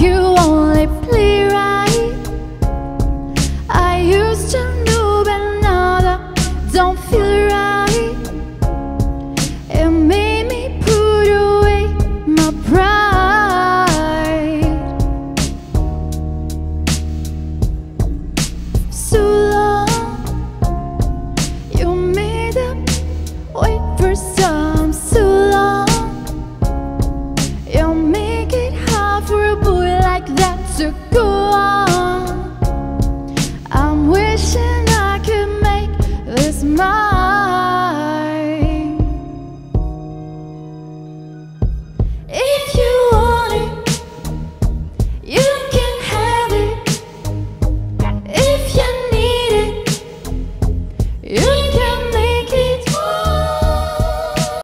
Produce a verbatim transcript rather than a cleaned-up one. you